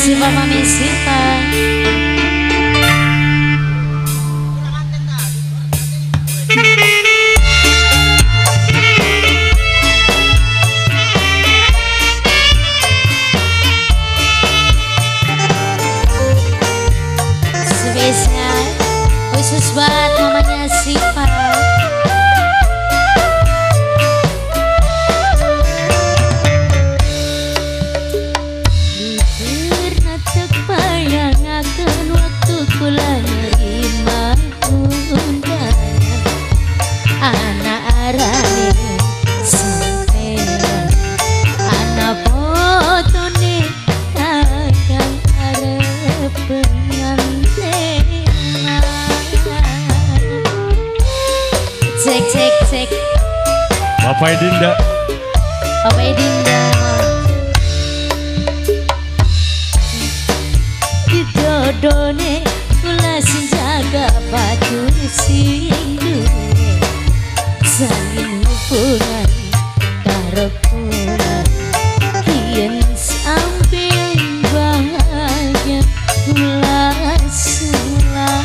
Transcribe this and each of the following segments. kasih Mama Misita. Spesial khusus buat mamanya Siva. Bapak Dinda, Bapak Dinda, didodone kula sing jaga batu sing duwe saling hubungan karo kula kiyen sampe bahagia kula sulara.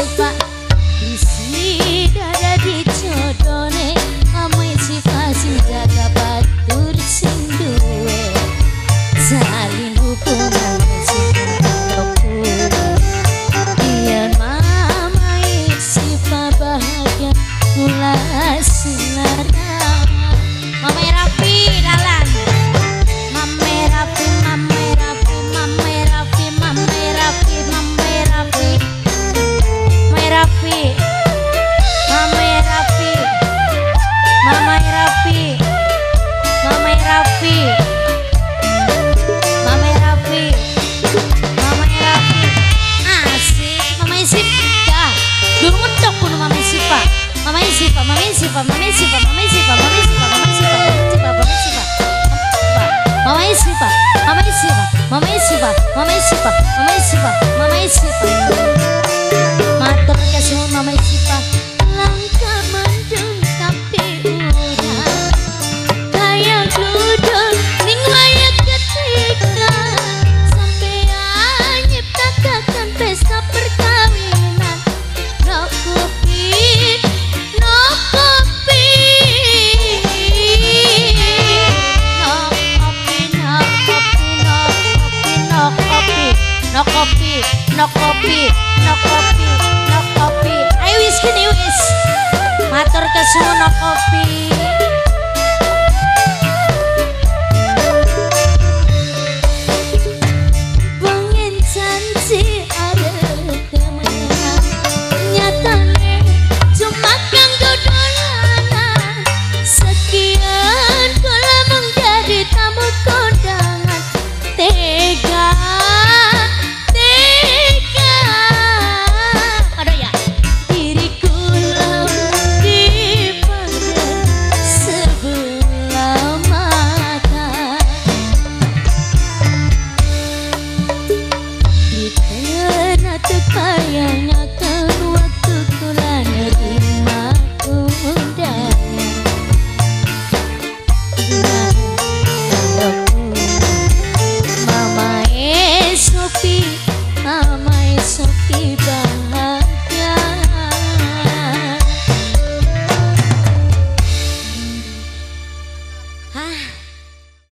lupa bisi dada di codone amai si fasih jaga batur sing duwe salin hukum.